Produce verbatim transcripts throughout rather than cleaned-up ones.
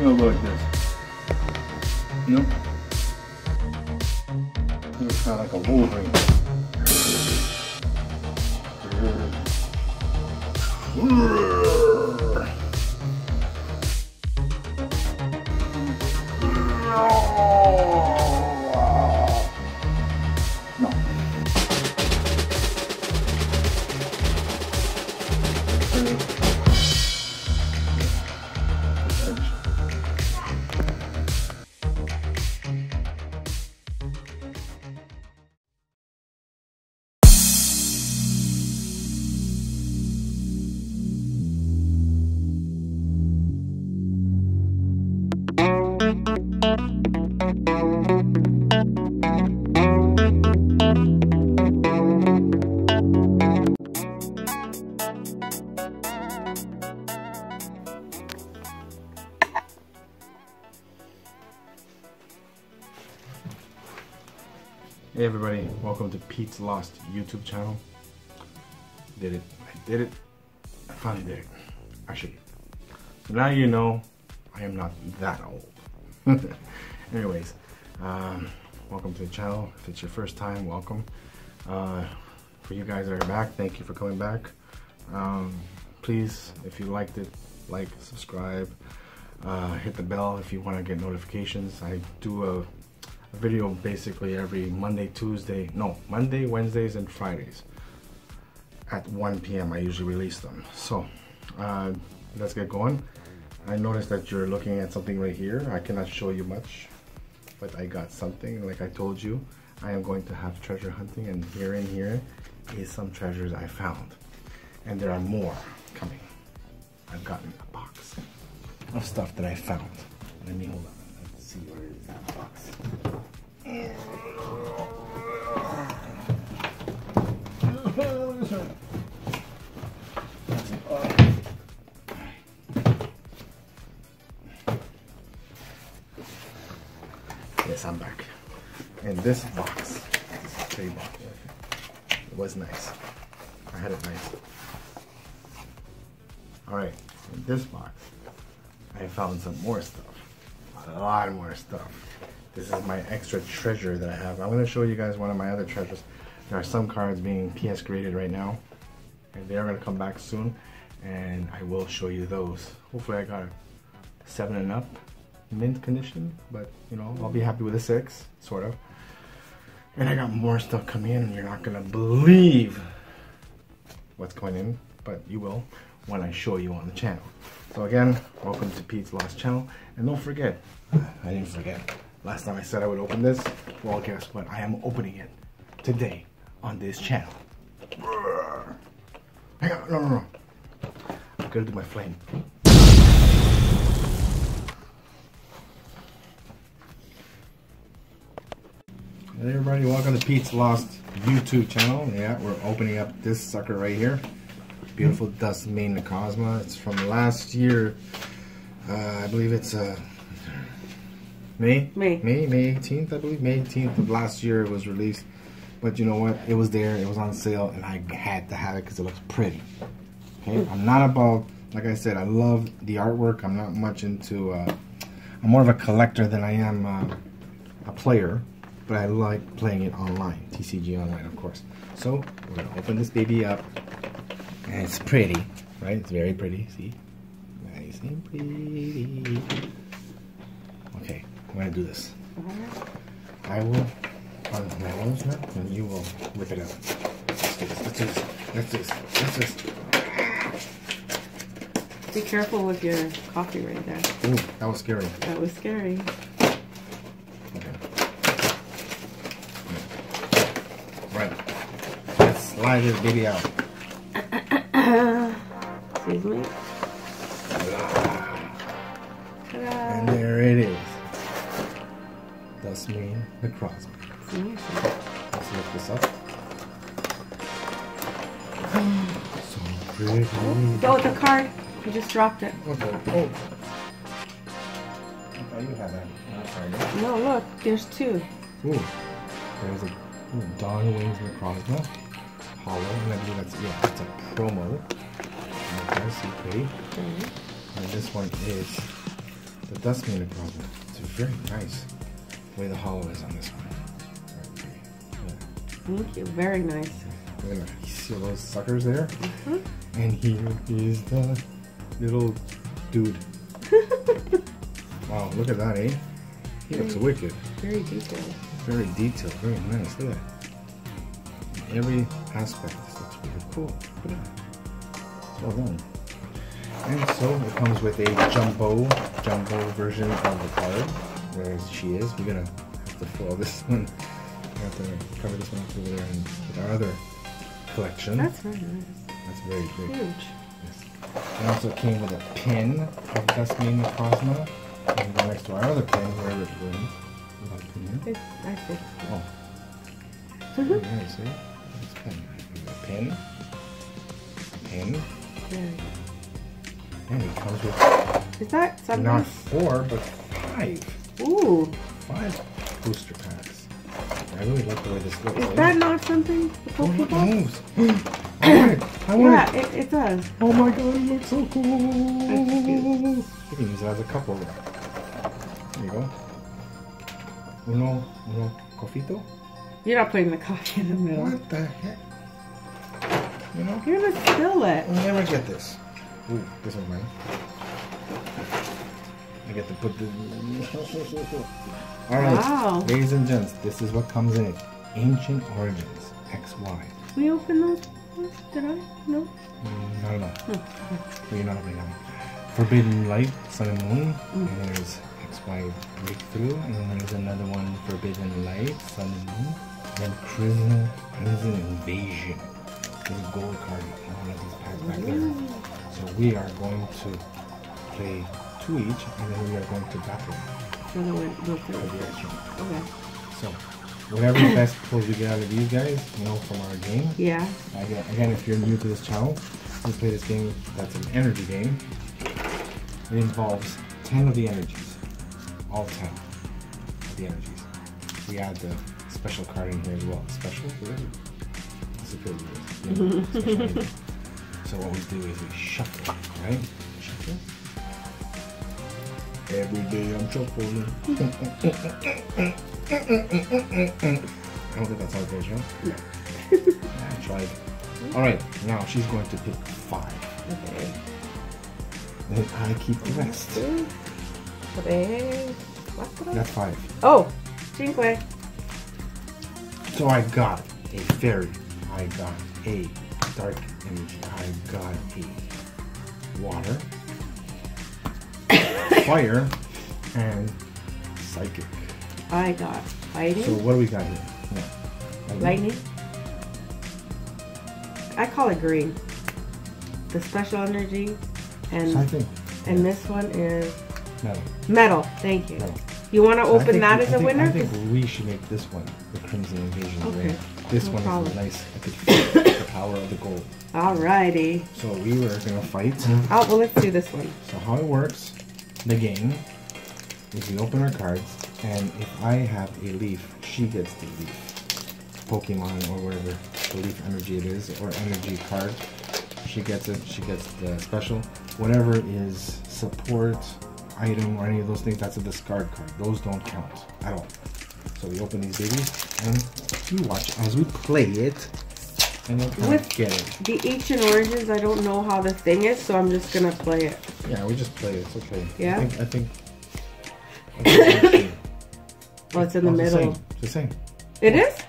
It'll go like this. Nope. It's kind of like a Wolverine. No. Hey everybody, welcome to Pete's Lost YouTube channel. Did it, I did it, I finally did it. Actually, so now you know I am not that old. Anyways, um, welcome to the channel. If it's your first time, welcome. Uh, for you guys that are back, thank you for coming back. Um, please, if you liked it, like, subscribe, uh, hit the bell if you want to get notifications. I do a video basically every Monday, Tuesday, no, Monday, Wednesdays, and Fridays at one P M I usually release them. So uh, let's get going. I noticed that you're looking at something right here. I cannot show you much, but I got something. Like I told you, I am going to have treasure hunting, and here in here is some treasures I found, and there are more coming. I've gotten a box of stuff that I found. Let me hold up. See where is that box? Yes, I'm back. And this box, this tray box, it was nice. I had it nice. All right, in this box, I found some more stuff. A lot more stuff. This is my extra treasure that I have. I'm going to show you guys one of my other treasures. There are some cards being P S graded right now, and they are going to come back soon, and I will show you those. Hopefully I got a seven and up mint condition, but you know, I'll be happy with a six, sort of. And I got more stuff coming in, and you're not going to believe what's going in, but you will when I show you on the channel. So again, welcome to Pete's Lost channel, and don't forget, I didn't forget, last time I said I would open this, well guess what, I am opening it today on this channel. Hang on, no, no, no, I gotta do my flame. Hey everybody, welcome to Pete's Lost YouTube channel. Yeah, we're opening up this sucker right here. Beautiful Dusk Mane Necrozma. It's from last year. Uh, I believe it's uh, May? May. May. May eighteenth, I believe. May eighteenth of last year it was released. But you know what? It was there. It was on sale. And I had to have it because it looks pretty. Okay? I'm not about, like I said, I love the artwork. I'm not much into, uh, I'm more of a collector than I am uh, a player. But I like playing it online. T C G online, of course. So, we're going to open this baby up. And it's pretty, right? It's very pretty, see? Nice and pretty. Okay, I'm gonna do this. I will, on my ones now, and you will rip it out. Let's do this, let's do this, let's do this, let's do this. Be careful with your coffee right there. Ooh, that was scary. That was scary. Okay. Right, let's slide this baby out. Excuse me. And there it is. Dusk Mane Necrozma. Let's lift this up. So pretty. Go with the card. You just dropped it. Okay. Oh. I thought you had that. Sorry. No, look. There's two. Ooh. There's a Dawn Wings Necrozma. Hollow. And I believe that's, yeah, that's a promo. Pretty. Mm-hmm. And this one is the Dusk Mane Necrozma. It's very nice the way the hollow is on this one. Thank you, very nice. Look at that. You see all those suckers there? Mm-hmm. And here is the little dude. Wow, look at that, eh? He looks wicked. Very detailed. Very detailed, very nice, look at that. In every aspect, this looks really cool. Look at that. It's well done. And so it comes with a jumbo, jumbo version of the card. Where she is, we're gonna have to foil this one. We have to cover this one up over there and with our other collection. That's very nice. That's very big. Huge. Yes. It also came with a pin of Dusk Mane Necrozma. And go next to our other pin, wherever it went. It's that's it. Oh. Very nice, eh? That's a pin. A pin. A pin. There we go. And it comes with, is that something? Not four, but five. Ooh. Five booster packs. I really like the way this looks. Is like that not something? The Pokemon oh, moves. I want it. I want yeah, it. it. it does. Oh my god, it looks so cool. You can use it as a cup over there. There you go. Uno, uno, cofito. You're not putting the coffee in the middle. What the heck? You know? You're gonna spill it. We'll never get this. Ooh, this one's mine. I get to put the... Alright, wow. Ladies and gents, this is what comes in it. Ancient Origins, X Y. We open those? Did I? No? Mm, not enough. No. But you're not opening them. Forbidden Light, Sun and Moon. Mm. And there's X Y Breakthrough. And then there's another one, Forbidden Light, Sun and Moon. And then Crimson, Crimson Invasion. There's a gold card in one of these packs back there. So we are going to play two each, and then we are going to battle. So then we'll go through the action. Okay. So, whatever best pulls you get out of these guys, you know, from our game. Yeah. Again, again, if you're new to this channel, we play this game that's an energy game. It involves ten of the energies. All ten of the energies. We add the special card in here as well. Special? Whatever. That's a good word. Yeah, special energy. So what we do is we shuffle, right? Shuffle. Every day I'm shuffling. I don't think that's how it goes, right? No. I tried. Alright, now she's going to pick five. Okay. Then I keep the rest. That's five. Oh! Cinque. So I got a fairy. I got a dark energy. I got a water. Fire and psychic. I got fighting. So what do we got here? Yeah. Lightning. I call it green. The special energy and psychic. And yeah. This one is metal. Metal. Thank you. Metal. You want to so open that we, as a I think, winner? I think we should make this one the Crimson Invasion. Okay. This no one problem. Is nice. I could feel the power of the gold. Alrighty. So we were gonna fight. Oh well, let's do this one. So how it works? The game is we open our cards, and if I have a leaf, she gets the leaf Pokemon or whatever the leaf energy it is, or energy card. She gets it. She gets the special, whatever is support item or any of those things. That's a discard card. Those don't count at all. So we open these babies, and you watch as we play it. And with get it. The Ancient Origins, I don't know how the thing is, so I'm just gonna play it. Yeah, we just play it. It's okay. Yeah. I think. I think, I think it's okay. Well, it's in the oh, middle. It's the same. It Four. Is.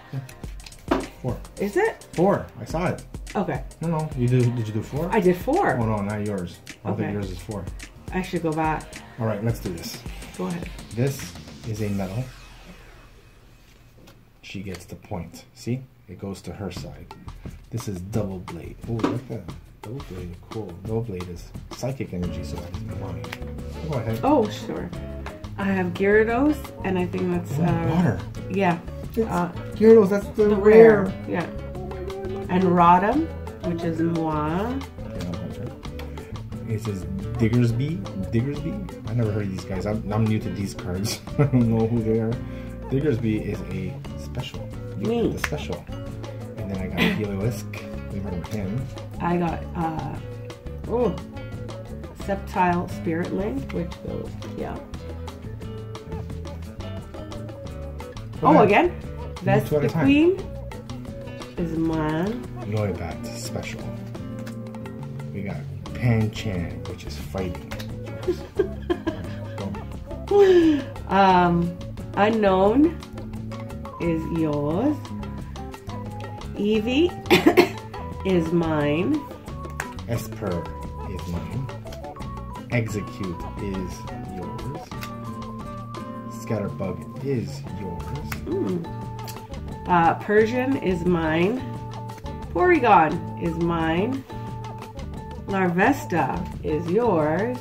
Yeah. Four. Is it? Four. I saw it. Okay. No, no. You did? Did you do four? I did four. Oh no, not yours. I don't okay. think yours is four. I should go back. All right, let's do this. Go ahead. This is a metal. She gets the point. See? It goes to her side. This is double blade. Oh, look at that. Double blade, cool. Double blade is psychic energy, so that is money. Go ahead. Oh, sure. I have Gyarados, and I think that's... Oh, uh, water. Yeah. Uh, Gyarados, that's the, the rare. rare. Yeah. And Rotom, which is moi. It says Diggersby. Diggersby? I never heard of these guys. I'm, I'm new to these cards. I don't know who they are. Diggersby is a special. Me. The special. And then I got Heloisk. We remember him. I got, uh, oh, Sceptile Spirit Link, which goes, yeah. What oh, again? Vesta Queen is mine. Noibat special. We got Pancham, which is fighting. um, Unknown is yours. Eevee is mine. Esper is mine. Exeggcute is yours. Scatterbug is yours. Mm. Uh, Persian is mine. Porygon is mine. Larvesta is yours.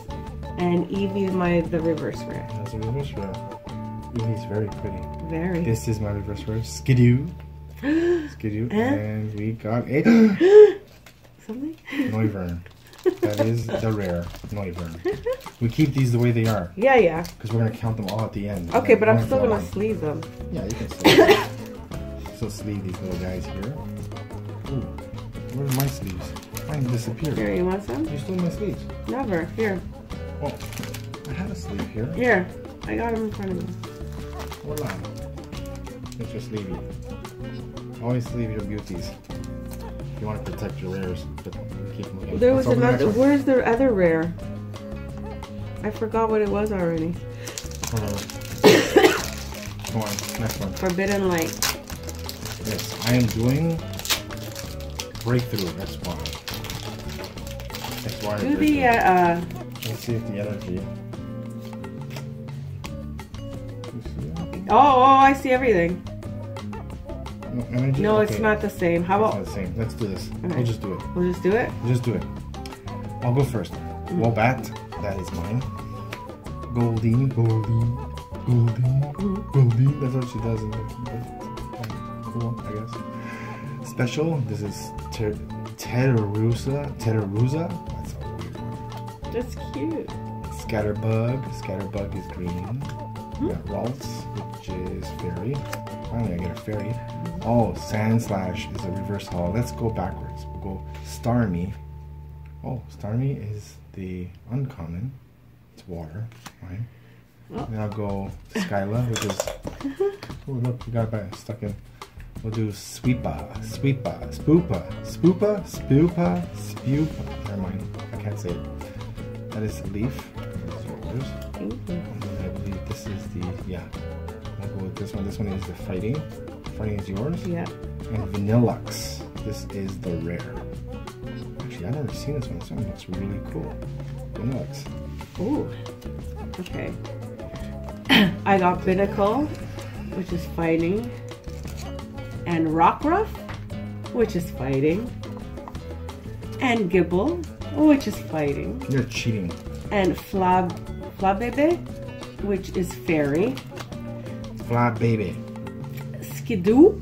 And Eevee is my the reverse rare. That's a reverse rare. Eevee's very pretty. Very. This is my reverse rare. Skiddo. Skiddo. And, and we got it. Something? Noivern. That is the rare Noivern. We keep these the way they are. Yeah, yeah. Because we're going to count them all at the end. Okay, like, but I'm still going to sleeve them. Yeah, you can sleeve them. So sleeve these little guys here. Ooh, where are my sleeves? Mine disappeared. Here, you want some? You stole my sleeves. Never. Here. Oh, I had a sleeve here. Here. I got him in front of me. Hold on. Mister Sleevey. Always sleeve your beauties. You want to protect your rares, but keep them looking. There was another. Where's the other rare? I forgot what it was already. Hold on. Come on, next one. Forbidden Light. Yes, I am doing Breakthrough. That's why. That's why. Do the, uh, uh, let's see if the energy. Oh, oh, I see everything. No, energy? No, okay. It's not the same. How about? It's not the same. Let's do this. Okay. We'll just do it. We'll just do it? We'll just do it. I'll go first. Mm-hmm. Woobat, that is mine. Goldeen, Goldeen, Goldeen, Goldeen. That's what she does in the cool, I guess. Special, this is ter Teddiursa, Teddiursa. That's cute. Scatterbug. Scatterbug is green. Hmm? We got Ralts, which is fairy. Finally, I get a fairy. Oh, Sandslash is a reverse holo. Let's go backwards. We'll go Starmie. Oh, Starmie is the uncommon. It's water, right? Oh. Then I'll go Skyla, which is... Oh, look, we got it stuck in. We'll do Sweepa, Sweepa, Spoopa, Spoopa, Spoopa, Spoopa. Never mind, I can't say it. That is Leaf. Thank you. And then I believe this is the, yeah. I'll go with this one. This one is the Fighting. Fighting is yours. Yeah. And Vanilluxe. This is the rare. Actually, I've never seen this one. This one looks really cool. Vanilluxe. Ooh. Okay. I got Binnacle, which is Fighting. And Rockruff, which is Fighting. And Gibble. Which is Fighting. You're cheating. And Flab, Flabébé, which is fairy. Flabébé. Skidoo,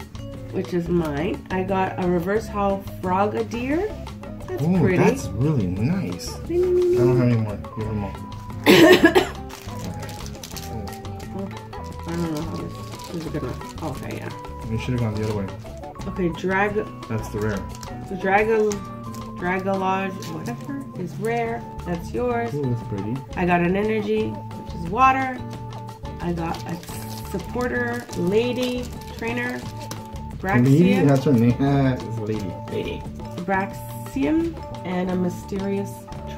which is mine. I got a reverse howl Frogadier. That's Ooh, pretty. That's really nice. I don't have any more. You have more. I don't know how this, this is gonna. Okay, yeah. You should have gone the other way. Okay, drag. That's the rare. The dragon. Dragalodge, whatever, is rare. That's yours. Ooh, that's pretty. I got an energy, which is water. I got a supporter, lady, trainer, Braxien. Lady? That's her name. Uh, it's lady. Lady. Braxien and a mysterious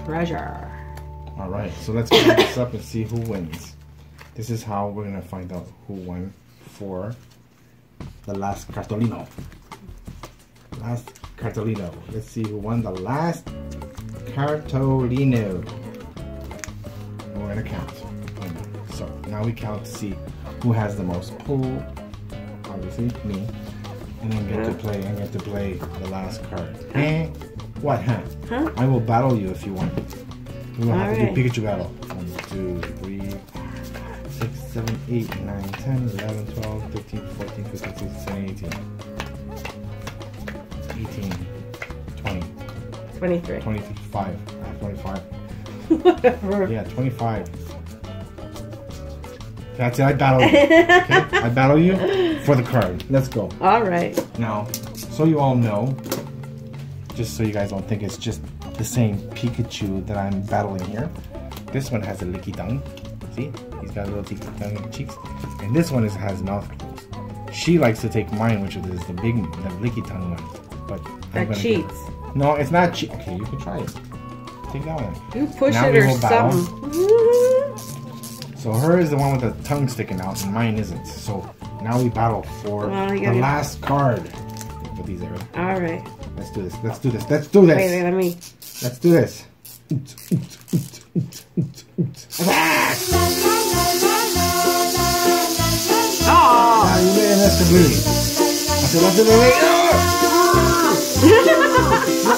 treasure. All right, so let's pick this up and see who wins. This is how we're going to find out who won for the last cartolino. Last Cartolino. Let's see who won the last Cartolino. We're gonna count. So now we count to see who has the most pull. Obviously me. And then get to play. I get to play the last card. Eh? What? Huh? Huh? I will battle you if you want. We will have to do Pikachu battle. One, two, three, six, seven, eight, nine, ten, eleven, twelve, thirteen, fourteen, fifteen, sixteen, seventeen, eighteen. eighteen, twenty, twenty-three. twenty-five. I have twenty-five. Whatever. Yeah, twenty-five. That's it. I battle you. Okay? I battle you for the card. Let's go. All right. Now, so you all know, just so you guys don't think it's just the same Pikachu that I'm battling here. This one has a licky tongue. See? He's got a little licky tongue in the cheeks. And this one is, has mouthfuls. She likes to take mine, which is the big one, the licky tongue one. But I'm that cheats. It. No, it's not cheat. Okay, you can try it. Take that one. You push now it or something. So her is the one with the tongue sticking out, and mine isn't. So now we battle for well, the last card. Put these there. All right. Let's do this. Let's do this. Let's do this. Wait, wait, let me. Let's do this. Oh! You better mess the booty. I said, let's do the way. Let's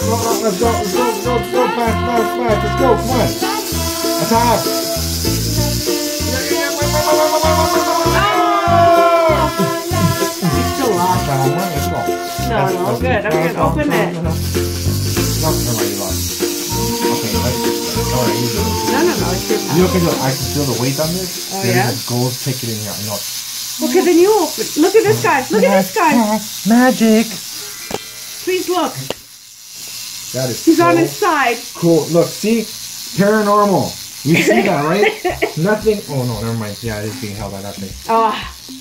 go, let's go, let's go, let's go, let's go, fast, fast, fast. Let's go, come on. That's hot. It's still locked. Let's go. No, that's, no, that's good. I'm good. Open no, it. No, no, no. Okay, let's, all right, you do it. No, no, no, it's your time. You okay, look, I can feel the weight on this. Oh, there's yeah? There's a gold ticket in here. No. Look at the new open. Look at this guy. Look at this guy. Magic. Please look. That is He's so on his side. Cool. Look, see? Paranormal. You see that, right? Nothing. Oh, no, never mind. Yeah, it is being held by that thing. Oh,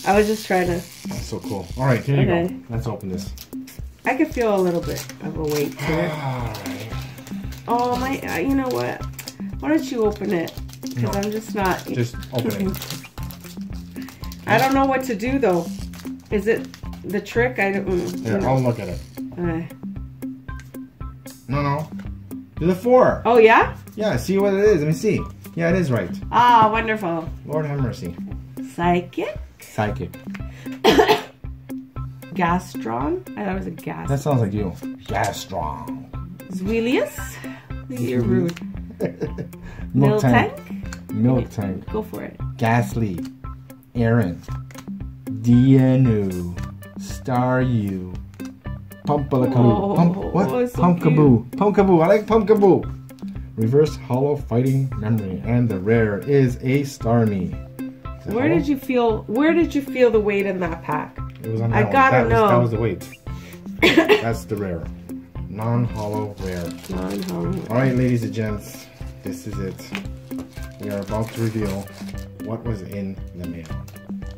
I was just trying to. That's so cool. All right, here okay. you go. Let's open this. I can feel a little bit of a weight to it. All right. Oh, my. Uh, you know what? Why don't you open it? Because no. I'm just not. Just open it. I don't know what to do though. Is it the trick? I don't. Mm, Here, you know. I'll look at it. Uh, no, no. Do the four. Oh yeah. Yeah. See what it is. Let me see. Yeah, it is right. Ah, oh, wonderful. Lord have mercy. Psychic. Psychic. Gastron. I thought it was a gas. That sounds like you. Gastron. Zwillius. You're rude. Milk tank. tank. Milk tank. Go for it. Ghastly. Aaron, Dianu, Staryu, Pumpalakaboo, Pump, what? So Pumpkaboo, Pumpkaboo, I like Pumpkaboo. Reverse Hollow Fighting Memory, and the rare is a Starmie. Is where hollow? did you feel? Where did you feel the weight in that pack? It was on that I one. gotta that know. Was, that was the weight. That's the rare, non-hollow rare. Non-hollow. All right, ladies and gents, this is it. We are about to reveal what was in the mail.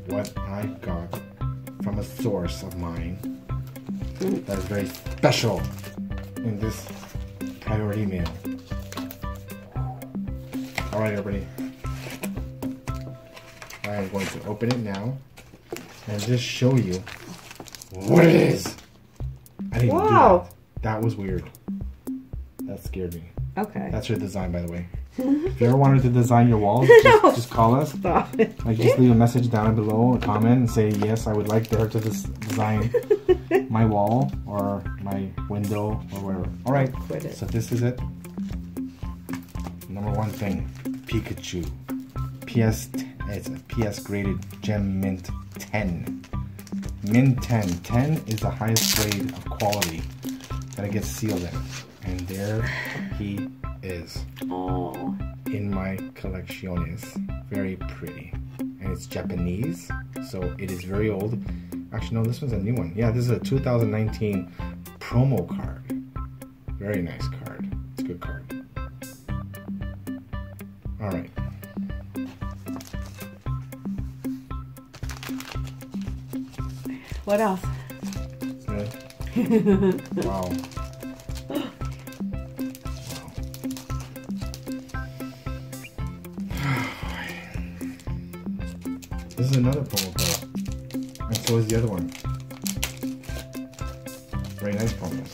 What I got from a source of mine that is very special in this priority mail. Alright, everybody. I am going to open it now and just show you what it is. I didn't Whoa. do that. That was weird. That scared me. Okay. That's your design, by the way. If you ever wanted to design your walls, just, no. just call us. Stop it. Like, just leave a message down below, a comment, and say, yes, I would like her to des design my wall or my window or whatever. All right, so this is it. Number one thing, Pikachu. P S, it's a P S graded gem mint ten. Mint ten. ten is the highest grade of quality that it gets sealed in. And there he is. Oh. In my collectiones. Very pretty. And it's Japanese, so it is very old. Actually, no, this one's a new one. Yeah, this is a two thousand nineteen promo card. Very nice card. It's a good card. All right. What else? Good. Wow. This is another promo card, and so is the other one. Very nice promo.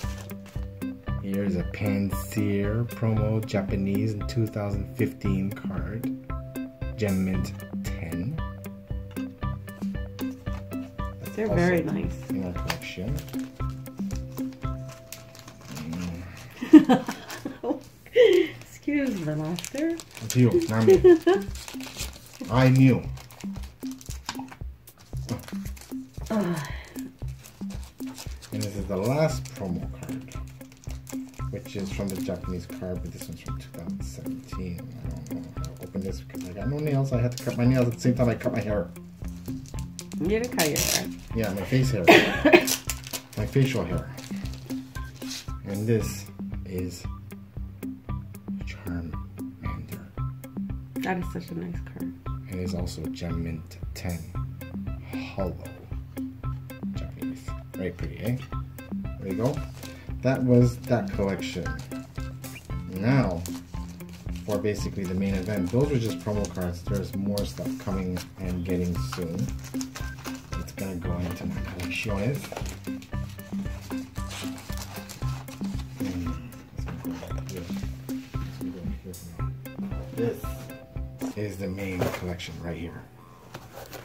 Here's a Panseer promo Japanese two thousand fifteen card, Gem Mint ten. That's They're very nice. In our collection. Mm. Excuse the laughter. It's you, not me. I knew. And this is the last promo card, which is from the Japanese card, but this one's from two thousand seventeen. I don't know how to open this because I got no nails. I had to cut my nails at the same time I cut my hair. You didn't cut your hair. Yeah, my face hair. My facial hair. And this is That is such a nice card. It is also Gemmint ten Hollow. Japanese. Very pretty, eh? There you go. That was that collection. Now, for basically the main event, those are just promo cards. There's more stuff coming and getting soon. It's gonna go into my collection. This is the main collection right here.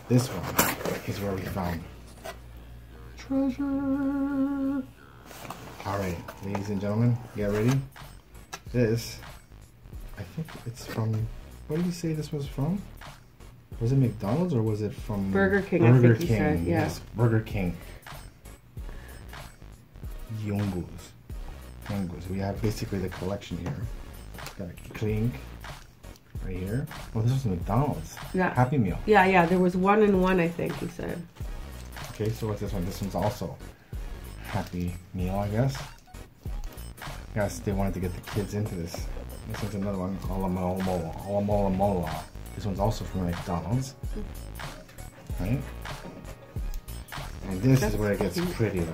This one is where we found treasure. Alright, ladies and gentlemen, get ready. This, I think it's from, what did you say this was from? Was it McDonald's or was it from Burger King? Burger I think King, said, yeah. Yes, Burger King. Yongus. Yongus. We have basically the collection here. Got a clink right here. Oh, this was McDonald's. Yeah. Happy Meal. Yeah, yeah, there was one and one, I think you said. Okay, so what's this one? This one's also Happy Meal, I guess. Yes, they wanted to get the kids into this. This one's another one, Ola Mola Mola. Ola Mola Mola. This one's also from McDonald's. Right? And this That's is where it gets cute. pretty though.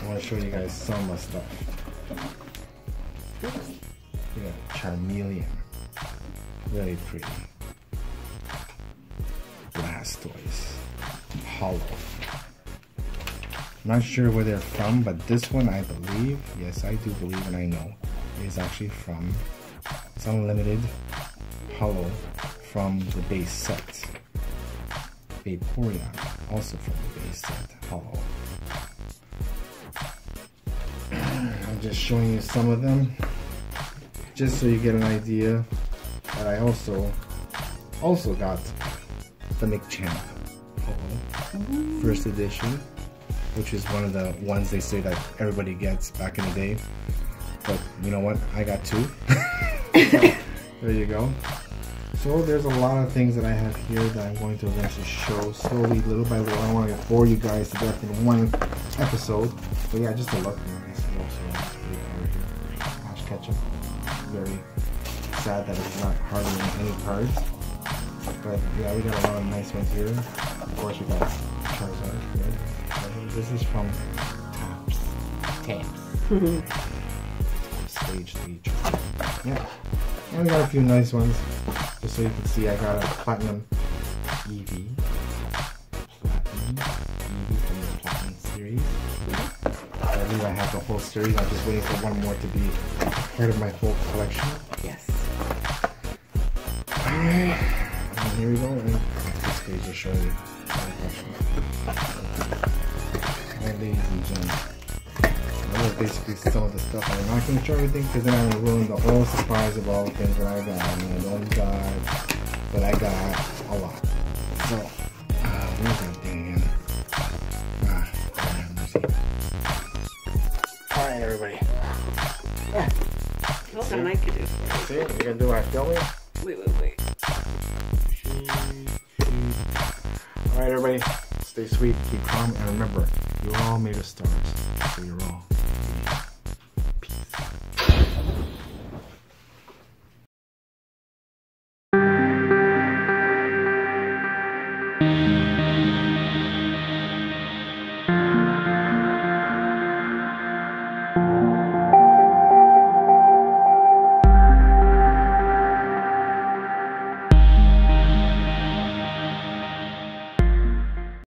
I want to show you guys some of my stuff. We got Charmeleon. Very pretty. Blastoise. Hollow. Not sure where they're from, but this one I believe, yes I do believe and I know, is actually from, it's unlimited hollow from the base set. Vaporeon, also from the base set, hollow. I'm just showing you some of them, just so you get an idea that I also, also got the McChamp hollow, first edition. Which is one of the ones they say that everybody gets back in the day. But you know what? I got two. So, there you go. So there's a lot of things that I have here that I'm going to eventually show slowly, little by little. I don't want to bore you guys to death in one episode. But yeah, just a look. This is also here. Ash Ketchum. Very sad that it's not hardly any cards. But yeah, we got a lot of nice ones here. Of course, we got Charizard here. This is from Taps. Taps. Stage three. Yeah. And we got a few nice ones. Just so you can see, I got a Platinum Eevee. Platinum Eevee from the Platinum series. I believe I have the whole series. I'm just waiting for one more to be part of my whole collection. Yes. Alright. And here we go. And this page will show you my collection. Ladies and gentlemen, that was basically some of the stuff. I'm not going to show everything because then I'm going to ruin the whole surprise of all the things that I got. I mean, I don't got, but I got a lot. So, uh, where's that thing again? Ah, have mercy. Alright, everybody. Yeah. Hold on, I can do it. See, we're going to do our filming. Wait, wait, wait. Alright, everybody. Stay sweet, keep calm, and remember, you're all made of stars, so you're all